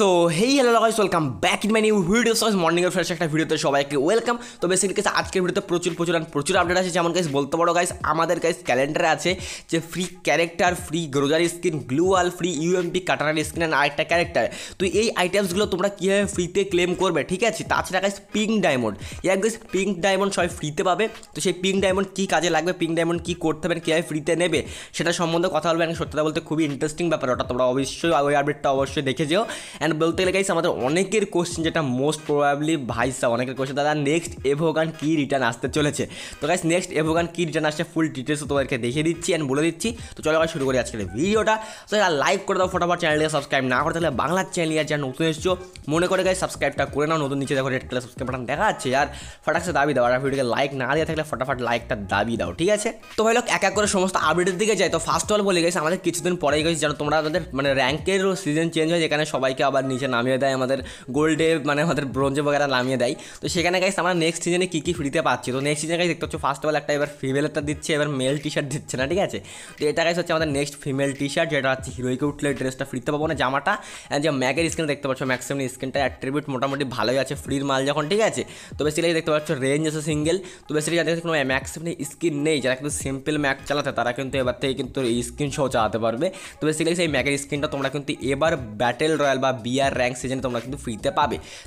So hey hello guys welcome back in my new video. So morning এর fresh একটা ভিডিওতে সবাইকে welcome. তো বেসিক্যালি আজকের ভিডিওতে প্রচুর আপডেট আছে। যেমন गाइस বলতে বড় गाइस আমাদের गाइस ক্যালেন্ডারে আছে যে ফ্রি ক্যারেক্টার, ফ্রি গ্রোজারি skin, gloo wall, free UMP কাটারার স্কিন এন্ড আরেকটা ক্যারেক্টার। তো এই আইটেমস গুলো তোমরা কিভাবে ফ্রিতে ক্লেম করবে, ঠিক আছে? তাছাড়া guys pink diamond, yeah guys pink diamond সবাই ফ্রিতে পাবে। তো সেই পিঙ্ক ডায়মন্ড কি কাজে লাগবে, পিঙ্ক ডায়মন্ড কি করতে হবে, কিভাবে ফ্রিতে নেবে সেটা সম্বন্ধে কথা বলবো। এন্ড সত্যতা বলতে খুবই ইন্টারেস্টিং ব্যাপার ওটা, তোমরা অবশ্যই ওই আপডেटটা অবশ্যय দেখে যেও। एंड बोलते गई अनेक क्वेश्चन जेटा मोस्ट प्रोबेबली भाई साहब अनेक क्वेश्चन दादा नेक्स्ट एभोगान की रिटार्न आसते चले। तो गाइस नेक्स्ट एभोगान की रिटार्न आसते फुल डिटेल्स तुम्हारे देखिए दीची एंड बोले दीची। तो चलो गाइस शुरू करी आज के वीडियो। तो यार लाइक कर दो फटाफट, चैनल सबसक्राइब ना करते बांगला चैनल यार जहाँ नतून एसो मन कर गाइस सबसक्राइब कर नाओ। नतून नीचे देखो रेड कलर सबसक्राइब बटन देखा जाच्छे यार, फटाक से दाबी दाओ। वीडियो के लाइक ना दिया थाकले फटाफट लाइकटा दाबी दाओ, ठीक है? तो भाई लोग एक एक करे समस्त अपडेटेर दिके जाए। तो फार्स्ट अफ ऑल बोले गाइस हमारे किछुदिन परेई गाइस जानो तोमरा तादेर माने रैंकेर सीजन चेंज हय, जेखाने सबाई आबार नीचे नामिए देय गोल्डे माने ब्रोंजे वगैरह नामिए देय। तो सेखाने गाइस आमरा नेक्स्ट सीजने की फ्रीते पाच्छि। तो नेक्स्ट सीजने गाइस देखते हो फार्स्ट अफ ऑल एकटा एबार फीमेलटा दिच्छे, एबार मेल टी शार्ट दिच्छे ना, ठीक है? तो एटा गाइस होच्छे आमादेर नेक्स्ट फीमेल टी शार्ट, जेटा होच्छे हिरोइके उठले ड्रेसटा फ्रीते पाबो ना, जामाटा। एंड जो मैगेर स्किन देखते पाच्छो, मैक्सिमाम स्किनटा एट्रिब्यूट मोटामुटी भालोई आछे फ्रीर माल जखन, ठीक है? तो बेसिकली देखते पाच्छो रेंज आछे सिंगल। तो बेसिकली जादेर कोनो मैक्सिमाम स्किन नेई, जारा किन्तु सिम्पल मैक चालाते तारा किन्तु एबार थेके किन्तु स्किन शो चालाते पारबे। तो बेसिकली सेई मैगेर स्किनटा तोमरा किन्तु एबार battle royale BR rank season तुम्हारा क्योंकि फ्रीते पा।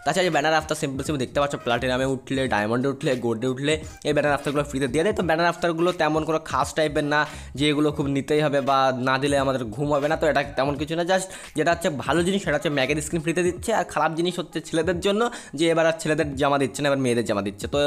ताछाड़ा बैनर आफ्तार सिम्पल सिम्पल देखते पाच्छो, प्लैटिनामे उठले, डायमंडे उठले, गोल्डे उठले, ये बैनर आफ्तारगुलो फ्रीते दिए देय। तो बैनर आफ्तारगुलो तेमन कोनो खास टाइपेर ना, जेगुलो खूब नितेई होबे बा ना दिले आमादेर घुम होबे ना। तो एटा तेमन किछु ना, जस्ट जेटा होच्छे भालो जिनिस सेटा होच्छे मैगेर स्किन फ्रीते दिच्छे। आर खराब जिनिस होच्छे छेलेदेर जोन्नो, जे एबार आर छेलेदेर जामा दिच्छे ना, एबार मेयेदेर जामा दिच्छे। तो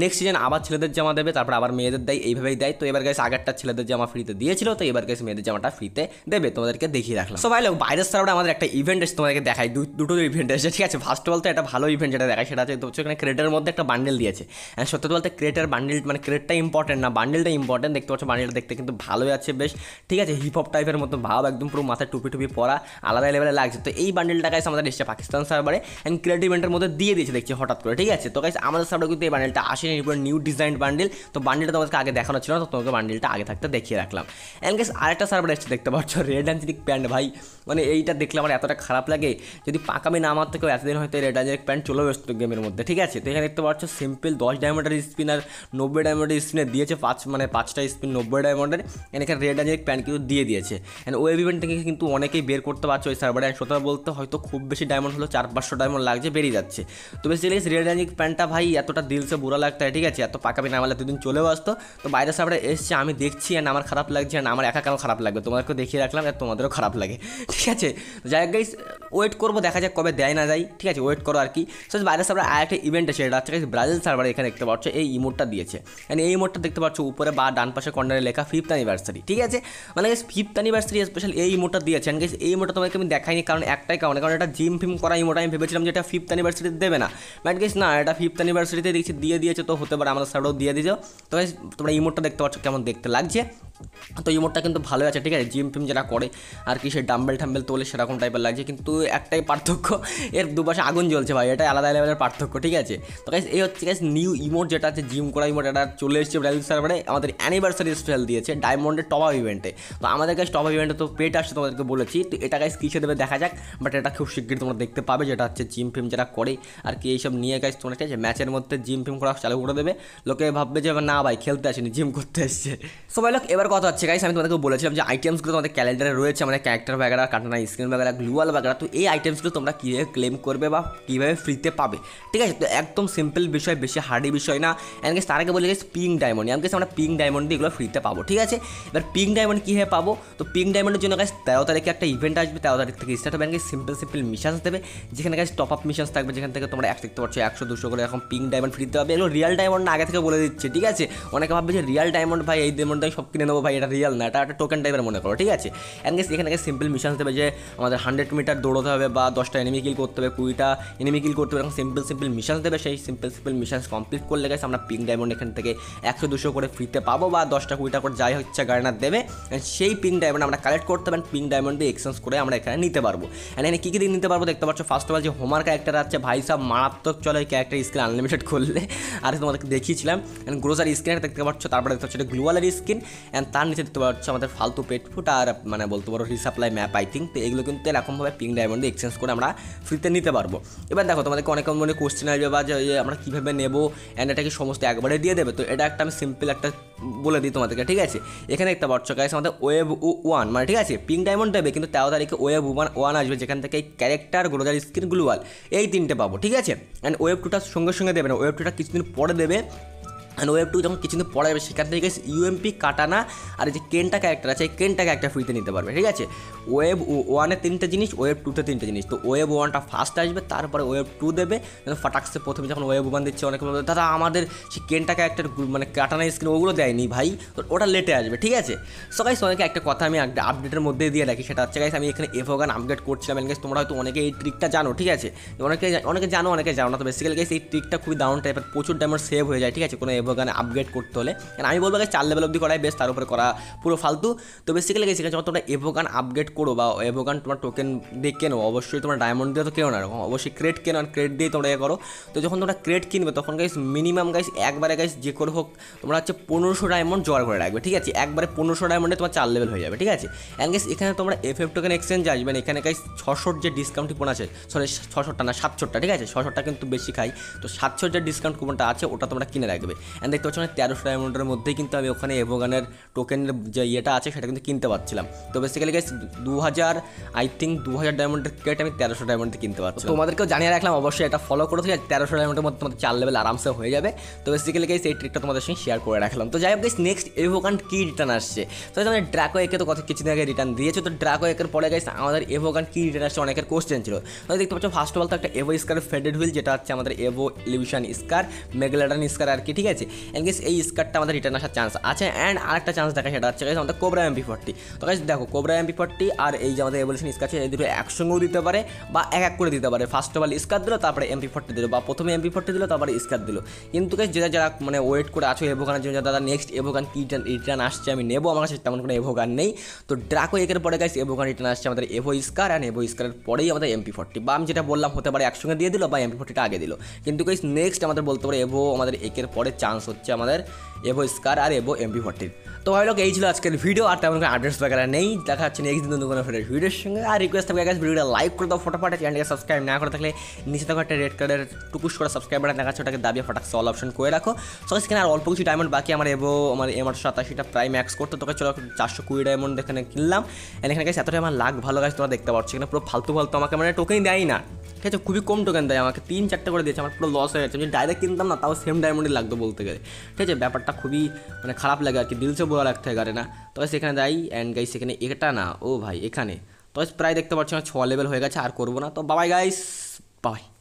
नेक्स्ट सीजन आबार छेलेदेर जामा देबे, तारपर आबार मेयेदेर देय, एइभाबेई देय। तो एबार गाइस आगेरटा छेलेदेर जामा फ्रीते दियेछिलो, तो एबार गाइस मेयेदेर जामाटा फ्रीते देबे, तोमादेरके देखिये राखलाम। सो भाई लोग बाइरेर साराउंडे आमादेर एकटा इवेंट आछे, তোমাদেরকে দেখাই দুটো ইভেন্ট আছে, ঠিক আছে? ফার্স্ট অফ অল তো একটা ভালো ইভেন্ট যেটা দেখায় সেটা হচ্ছে এখানে ক্রিয়েটারের মধ্যে একটা বান্ডেল দিয়েছে। অ্যান্ড সত্যি বলতে ক্রিয়েটার বান্ডেল মানে ক্রিয়েটটা ইম্পর্টেন্ট না, বান্ডেলটা ইম্পর্টেন্ট। দেখতে পাচ্ছ বান্ডেলটা দেখতে কিন্তু ভালোই আছে বেশ, ঠিক আছে? হিপ হপ টাইপের মতো ভাব, একদম পুরো মাথায় টুপি টুপি পরা, আলাদা লেভেলে লাগছে। তো এই বান্ডেলটা গাইস আমাদের এসছে পাকিস্তান সার্ভারে অ্যান্ড ক্রিয়েটার ইভেন্টের মধ্যে দিয়ে দিয়েছে দেখছি হঠাৎ করে, ঠিক আছে? তো গাইস আমাদের সার্ভারে কিন্তু এই বান্ডেলটা আসেনি, পুরো নিউ ডিজাইন বান্ডেল। তো বান্ডেলটা তোমাকে আগে দেখানো ছিল না, তো তোমাকে বান্ডেলটা আগে থাকতে দেখিয়ে রাখলাম। অ্যান্ড গাইস আরেকটা সার্ভারে এসছে দেখতে পাচ্ছ রেড অ্যান্ড চিনিক প্যান্ট। ভাই মানে এইটা দেখলে আমার এতটা খারাপ লাগে, যদি পাকামি না মারতে কেউ এতদিন হয়তো রেড ডাইরেক্ট প্যান্ট চলেও আসতো গেমের মধ্যে, ঠিক আছে? তো এখানে দেখতে পাচ্ছ সিম্পল 10 ডায়মন্ডের স্পিন আর 90 ডায়মন্ডের স্পিনে দিয়েছে 5টা স্পিন 90 ডায়মন্ডের। এখানে রেড ডাইরেক্ট প্যান্ট কিন্তু দিয়ে দিয়েছে। অ্যান্ড ওয়েব ইভেন্ট থেকে কিন্তু অনেকেই বের করতে পারছে ওই সার্ভারে। অ্যান্ড সত্যি বলতে হয়তো খুব বেশি ডায়মন্ড হলো 400-500 ডায়মন্ড লাগছে, বেরিয়ে যাচ্ছে। তো বেসিক্যালি রেড ডাইরেক্ট প্যান্টটা ভাই এতটা দিলসে বুড়া লাগতে, ঠিক আছে? এত পাকামি না মারলে দুদিন চলেও আসতো। তো বাইরের সার্ভারে এসছে আমি দেখছি, অ্যান্ড আমার খারাপ লাগছে, অ্যান্ড আমার একা কেন খারাপ লাগবে, তোমাদেরকে দেখিয়ে রাখলাম আর তোমাদেরও খারাপ লাগে, ঠিক আছে? যাই হোক গাইস ওয়েট করবো, দেখা যাক কবে দেয় না যায়, ঠিক আছে? ওয়েট করো আর কি। সো বাইরের সার্ভারে আরেকটা ইভেন্ট আছে, এটা হচ্ছে ব্রাজিল সার্ভারে। এখানে দেখতে পাচ্ছ এই ইমোটটা দিয়েছে, মানে এই ইমোটটা দেখতে পাচ্ছ উপরে বা ডান পাশে কর্নারে লেখা 5th অ্যানিভার্সারি, ঠিক আছে? মানে 5th অ্যানিভার্সারি স্পেশাল এই ইমোটটা দিয়েছে। অ্যান্ড গাইস এই ইমোটটা তোমাকে আমি দেখাইনি কারণ একটাই কারণ এটা জিম ফিম করা ইমোট। আমি ভেবেছিলাম যে এটা 5th অ্যানিভার্সারিতে দেবে না, বাট গাইস না, এটা 5th অ্যানিভার্সারিতে দেখছি দিয়ে দিয়েছে। তো হতে পারে আমাদের সার্ভারেও দিয়ে দিয়েছে। তো গাইস তোমরা ইমোটটা দেখতে পাচ্ছ কেমন দেখতে লাগছে। তো ইমোটটা কিন্তু ভালো আছে, ঠিক আছে? জিম ফিম যেটা করে আর কি, সে ডাম্বেল টাম্বেল তোলে সেরকম টাইপের লাগছে। কিন্তু একটাই পার্থক্য, এর দুপাশে আগুন জ্বলছে ভাই, এটা আলাদা লেভেলের পার্থক্য, ঠিক আছে? তো গাইস এই হচ্ছে গাইস নিউ ইমোট যেটা আছে জিম করা ইমোট, এটা চলে এসেছে ব্রাজিল সার্ভারে। আমাদের অ্যানিভার্সারি স্পেশাল দিয়েছে ডায়মন্ডের টপ আপ ইভেন্টে। তো আমাদের গাইস টপ আপ ইভেন্টে তো পেট আসছে, তোমাদেরকে বলেছি। তো এটা গাইস কিসে দেবে দেখা যাক, বাট এটা খুব শিগগির তোমরা দেখতে পাবে। যেটা হচ্ছে জিম ফিম যেটা করে আর কি এইসব নিয়ে গাইস, তোমরা ঠিক আছে ম্যাচের মধ্যে জিম ফিম করা চালু করে দেবে। লোকে ভাববে যে না ভাই খেলতে আসেনি, জিম করতে এসছে। সবাই লোক এবার কথা হচ্ছে গাইস, আমি তোমাদেরকে বলেছিলাম যে আইটেমসগুলো তোমাদের ক্যালেন্ডারে রয়েছে, মানে ক্যারেক্টার वगैरह, কাটানা স্কিন वगैरह, গ্লুয়াল वगैरह। তো এই আইটেমসগুলো তোমরা কীভাবে ক্লেম করবে বা কীভাবে ফ্রিতে পাবে, ঠিক আছে? তো একদম সিম্পল বিষয়, বেশি হার্ডি বিষয় না। এমন গেছে তার আগে বলে গেছে পিঙ্ক ডায়মন্ড, এমন গেছে আমরা পিঙ্ক ডায়মন্ড দিয়ে এগুলো ফ্রিতে পাবো, ঠিক আছে? এবার পিঙ্ক ডায়মন্ড কীভাবে পাবো? তো পিঙ্ক ডায়মন্ডের জন্য গাছ 13 তারিখে একটা ইভেন্ট আসবে। 13 তারিখ থেকে স্টার্ট হবে। এমন গেছে সিম্পল সিম্পল মিশন দেবে, যেখানে গাছ টপ আপ মিশন থাকবে, যেখান থেকে তোমরা দেখতে পাচ্ছ 100-200 করে এরকম পিঙ্ক ডায়মন্ড ফ্রিতে পাবে। এগুলো রিয়াল ডায়মন্ড না, আগে থেকে বলে দিচ্ছে, ঠিক আছে? অনেকে ভাববে যে রিয়াল ডায়মন্ড ভাই এই ডায়মন্ড আমি সব কিনে নেবো, ভাই এটা রিয়াল না, এটা একটা টোকেন টাইপের মনে করো, ঠিক আছে? এমন গেছে এখানে সিম্পল মিশন দেবে যে আমাদের 100 মিটার দৌড়তে হবে বা 10টা এনিমি কিল করতে হবে, 20টা এনিমি কিল করতে হবে, এরকম সিম্পল সিম্পল মিশন দেবে। সেই সিম্পল সিম্পল মিশন কমপ্লিট করলে গেছে আমরা পিঙ্ক ডায়মন্ড এখান থেকে 100-200 করে ফ্রিতে পাবো, বা 10টা-20টা করে যাই হচ্ছে গার্নার দেবে। অ্যান্ড সেই পিঙ্ক ডায়মন্ড আমরা কালেক্ট করতে পারেন, পিঙ্ক ডায়মন্ড দিয়ে এক্সচেঞ্জ করে আমরা এখানে নিতে পারবো। অ্যান্ড এখানে কী কী দিক নিতে পারবো দেখতে পাচ্ছ, ফার্স্ট অফ অল যে হোমার ক্যারেক্টার আছে ভাই সাহেব মারাত্মক চলে, এই ক্যারেক্টার স্কিন আনলিমিটেড করলে আর তোমাদেরকে দেখিয়েছিলাম। অ্যান্ড গ্রোসারি স্কিনটা দেখতে পাচ্ছ, তারপরে দেখতে পাচ্ছ এটা গ্লোয়ালের স্কিন। অ্যান্ড তার নিচে দেখতে পাচ্ছ আমাদের ফালতু পেট ফুট আর মানে বলতে পারো রিসাপ্লাই ম্যাপ আই থিঙ্ক। তো এগুলো কিন্তু এরকমভাবে পিঙ্ক ডায়মন্ড डायमंड एक्सचेंज कर আমরা ফ্রিতে নিতে পারবো। এবার দেখো তোমাদেরকে অনেক মনে কোশ্চেন আসবে বা যে আমরা কীভাবে নেব অ্যান্ড এটা কি সমস্ত একবারে দিয়ে দেবে, তো এটা একটা আমি সিম্পল একটা বলে দিই তোমাদেরকে, ঠিক আছে। এখানে একটা বট গাইস আমাদের ওয়েভ ওয়ান মানে ঠিক আছে পিঙ্ক ডায়মন্ড দেবে, কিন্তু 13 তারিখে ওয়েভ ওয়ান আসবে যেখান থেকে এই ক্যারেক্টার গ্লোজার স্ক্রিন গ্লোয়াল এই তিনটে পাবো, ঠিক আছে। অ্যান্ড ওয়েভ টুটা সঙ্গে সঙ্গে দেবে না, ওয়েভ টুটা কিছুদিন পরে দেবে। অ্যান্ড ওয়েভ টু যখন কিছুদিন পড়া যাবে সেখান থেকে ইউএমপি কাটানা আর যে কেনটা ক্যারেক্টার আছে এই কেনটা ক্যারেক্টার ফ্রিতে নিতে পারবে, ঠিক আছে। ওয়েভ ওয়ানে তিনটে জিনিস, ওয়েভ টুতে তিনটে জিনিস, তো ওয়েভ ওয়ানটা ফার্স্ট আসবে তারপরে ওয়েভ টু দেবে। ফাটাক্সে প্রথমে যখন ওয়েভ ওয়ান দিচ্ছে অনেক দাদা আমাদের সেই কেনটা ক্যারেক্টার মানে কাটানা স্ক্রিন ওগুলো দেয়নি ভাই, তো ওটা লেটে আসবে, ঠিক আছে। সো গাইস অনেকে একটা কথা আমি একটা আপডেটের মধ্যে দিয়ে রাখি, সেটা হচ্ছে গাইস আমি এখানে এফও গান আপডেট করছিলাম, গাইস তোমরা হয়তো অনেকে এই ট্রিকটা জানো, ঠিক আছে, অনেকে জানো অনেকে জানো না, তো বেসিক্যালি গাইস এই ট্রিকটা খুবই দারুণ টাইপের, প্রচুর ডায়মন্ড সেভ হয়ে যায়, ঠিক আছে, কোনো গানে আপগ্রেড করতে হলে। কারণ আমি বলবো গাইস 4 লেভেল অবধি করাই বেস্ট, তার উপরে করা পুরো ফালতু। তো বেসিক্যালি গাইস যখন তোমরা এভোগান আপগ্রেড করো বা এভোগান তোমার টোকেন দিয়ে কেনো, অবশ্যই তোমরা ডায়মন্ড দিয়ে তো কেনো না, অবশ্যই ক্রেট কেনো আর ক্রেট দিয়ে তোমরা এ করো। তো যখন তোমরা ক্রেট কিনবে তখন গাইস মিনিমাম গাইস একবারে গাইস যে করে হোক তোমরা হচ্ছে 1500 ডায়মন্ড জোগাড় করে রাখবে, ঠিক আছে। একবারে 1500 ডায়মন্ডে তোমার 4 লেভেল হয়ে যাবে, ঠিক আছে। অ্যান্ড গাইস এখানে তোমরা এফএফ টোকেন এক্সচেঞ্জ আসবেন, এখানে গাইস 600 যে ডিসকাউন্ট কুপন আছে, সরি 600টা না 700টা, ঠিক আছে, 600টা কিন্তু বেশি খাই, তো 700 যে ডিসকাউন্ট কুপনটা আছে ওটা তোমরা কিনে রাখবে। অ্যান্ড দেখতে পাচ্ছি 1300 ডায়মন্ডের মধ্যেই কিন্তু আমি ওখানে এভোগানের টোকেনের যে ইয়েটা আছে সেটা কিন্তু কিনতে পারছিলাম। তো বেসিক্যালি গাইস 2000 আই থিঙ্ক 2000 ডায়মন্ডের ক্রেট আমি 1300 ডায়মন্ডে কিনতে পারছি। তোমাদেরকেও জানিয়ে রাখলাম, অবশ্যই এটা ফলো করো, ঠিক আছে। 1300 ডায়মন্ডের মধ্যে তোমাদের 4 লেভেল আরামসে হয়ে যাবে। তো বেসিক্যালি গাইস এই ট্রিকটা তোমাদের সঙ্গে শেয়ার করে রাখলাম। তো যাই হোক গাইস নেক্সট এভোগান কি রিটার্ন আসছে, তো আমাদের ড্রাকো একে তো কথা কিছুদিন আগে রিটার্ন দিয়েছে, তো ড্রাকো একের পরে গাইস আমাদের এভোগান কি রিটার্ন আসছে অনেকের কোশ্চেন ছিল। তো দেখতে পাচ্ছ ফার্স্ট অফ অল তো একটা এভো স্কার ফেডেড হুইল, যেটা হচ্ছে আমাদের এভো ইলিউশন স্কার মেগলাডন স্কার আর কি, ঠিক আছে। অ্যান্ড গাইস এই স্কারটা আমাদের রিটার্ন আসার চান্স আছে। অ্যান্ড আরেকটা চান্স দেখা সেটা হচ্ছে গাইস আমাদের কোবরা MP40। তো গাইস দেখো কোবরা MP40 আর এই যে আমাদের এভলিউশন স্কার আছে, এই দুটো একসঙ্গেও দিতে পারে বা এক এক করে দিতে পারে। ফার্স্ট অফ অল স্কার দিল, তারপরে MP40 দিল, বা প্রথমে MP40 দিল তারপরে স্কার দিল। কিন্তু গাইস যারা যারা মানে ওয়েট করে আছো এভোগানের জন্য, দাদা নেক্সট এভোগান কি রিটার্ন আসছে আমি নেব, আমার কাছে তেমন কোনো এভোগান নেই। তো ড্রাকো একের পরে গাইস এভোগান রিটার্ন আসছে আমাদের এভো স্কার, অ্যান্ড এভো স্কারের পরেই আমাদের MP40। বা আমি যেটা বললাম হতে পারে একসঙ্গে দিয়ে দিল বা MP40টা আগে দিল, কিন্তু গাইস নেক্সট আমাদের বলতে পারে এভো আমাদের একের পরে চান্স হচ্ছে আমাদের এভো স্কার আর এভো MP40। তো ভাই লোক এই ছিল আজকের ভিডিও, আর তেমন কোনো আপডেটস বাগারা নেই, দেখা হচ্ছে নেক্সট দিন কোনো ফেরের ভিডিওর সঙ্গে। আর রিকোয়েস্ট থাকবে গাইস ভিডিওটা লাইক করে দাও ফটাফট, চ্যানেলটাকে সাবস্ক্রাইব না করে থাকলে নিচে থাকা একটা রেড কার্ডের টুকুস করে সাবস্ক্রাইব বাটন দেখাচ্ছে, ওটাকে দাবিয়ে ফটাক্স অল অপশন করে রাখো। সো এখানে আর অল্প কিছু ডায়মন্ড বাকি আমার এভো আমার MR87টা প্রায় ম্যাক্স করতে, তোকে চলো 420 ডায়মন্ড এখানে কিনলাম। এখানে গাইস এতটাই আমার লাক ভালো গাইস, তোমরা দেখতে পাচ্ছ এখানে পুরো ফালতু ফালতু আমাকে মানে টোকেনই দেয় না, ঠিক আছে, খুবই কম টোকেন দেয় আমাকে, 3-4টা করে দিয়েছে, আমার পুরো লস হয়ে যাচ্ছে। আমি ডাইরেক্ট কিনতাম না তাও সেম ডায়মন্ডই লাগতো বলতে গেলে, ঠিক আছে, ব্যাপারটা খুবই মানে খারাপ লাগে আর কি, দিলসে বোরা লাগতে পারে না। তবে সেখানে যাই অ্যান্ড গাইস এখানে এটা না ও ভাই এখানে তো প্রায় দেখতে পাচ্ছি আমার 6 লেভেল হয়ে গেছে, আর করবো না। তো বাবাই গাইস, বাই।